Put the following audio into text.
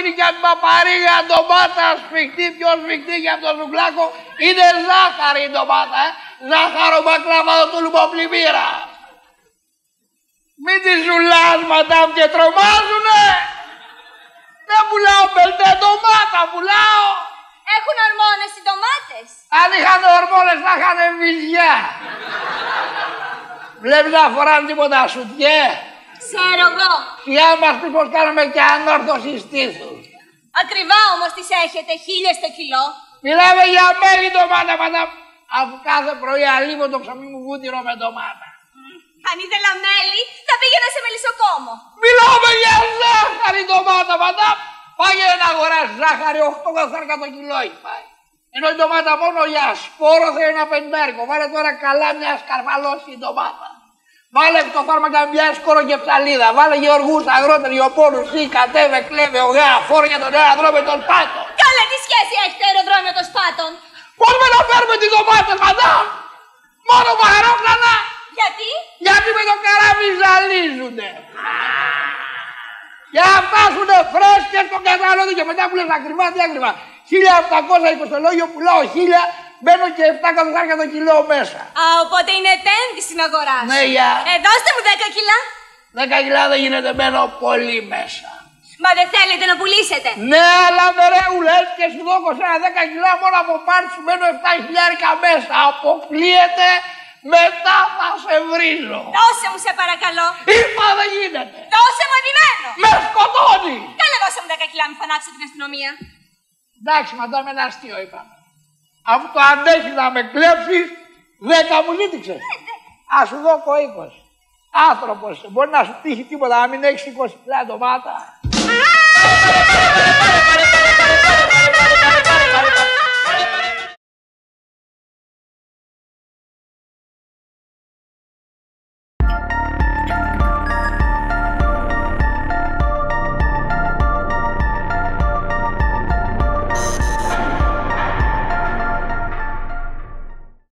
κύριε Παπαρίγα, ντομάτα σφιχτή, πιο σφιχτή για αυτό το σουκλάκο, είναι ζάχαρη η ντομάτα, ζάχαρο μπακλάβα του λουποπλημμύρα. Μην τη ζουλάς, μαντάμ, και τρομάζουνε. Δεν πουλάω πελτέ ντομάτα, πουλάω. Έχουν ορμόνες οι ντομάτες. Αν είχαν ορμόνες θα είχαν βυζιά. Βλέπεις να φοράνε τίποτα σουτιέ. Ξέρω εγώ. Γεια μας πως κάνουμε και ανόρθωση στήθους. Ακριβά όμως τις έχετε, 1000 το κιλό. Μιλάμε για μέλι ντομάτα, μαντάμ. Αφού κάθε πρωί αλείπω το ψωμί μου βούτυρο με ντομάτα. Αν ήθελα μέλι, θα πήγαινα σε μελισσοκόμο. Μιλάμε για ζάχαρη ντομάτα, μαντάμ. Πάγαινε να αγοράσει ζάχαρη, 8 καθάρκα το κιλό έχει πάει. Ενώ η ντομάτα μόνο για σπόρο θέλει ένα πεντάρικο. Βάλε τώρα καλά μια σκαρφαλώση ντομάτα. Βάλε το φάρμακα μια σκόρο και ψαλίδα. Βάλε γεωργούς, αγρότεροι, οπόρους, ή κατέβε, κλέβε, ογά, φόρια τον αεροδρόμιο των Σπάτων. Καλέ, τι σχέση έχει το αεροδρόμιο των Σπάτων? Πώς με να φέρουμε τις ντομάτες, μαντάμ? Μόνο μαγαρόπλανα. Γιατί? Γιατί με το καράβι ζαλίζουνε. Για να φτάσουνε φρέσκες στον καταναλωτή και μετά που λες ακριβά, τι ακριβά. 1.820 στο λόγιο, πουλάω 1.000, μπαίνω και 7 το κιλό μέσα. Α, οπότε είναι επένδυση στην αγορά. Ναι, για. Δώστε μου 10 κιλά. 10 κιλά δεν γίνεται, μπαίνω πολύ μέσα. Μα δεν θέλετε να πουλήσετε? Ναι, αλλά με ρε ουλές και σου δώκω σε ένα 10 κιλά μόνο από πάρτι σου μπαίνω 7.000 μέσα. Αποκλείεται. Μετά θα σε βρίζω. Δώσε μου σε παρακαλώ. Είπα δεν γίνεται. Δώσε μου επιμένω. Με σκοτώνει. Καλά δώσε μου 10 κιλά, μη φανάξω την αστυνομία. Εντάξει, μαντάμ, ένα αστείο είπαμε. Αφού το αντέχεις να με κλέψεις, 10 μου ζήτηξες. Ας σου δω 20. Άνθρωπος, μπορεί να σου τύχει τίποτα, να μην έχεις 20 κιλά ντομάτα.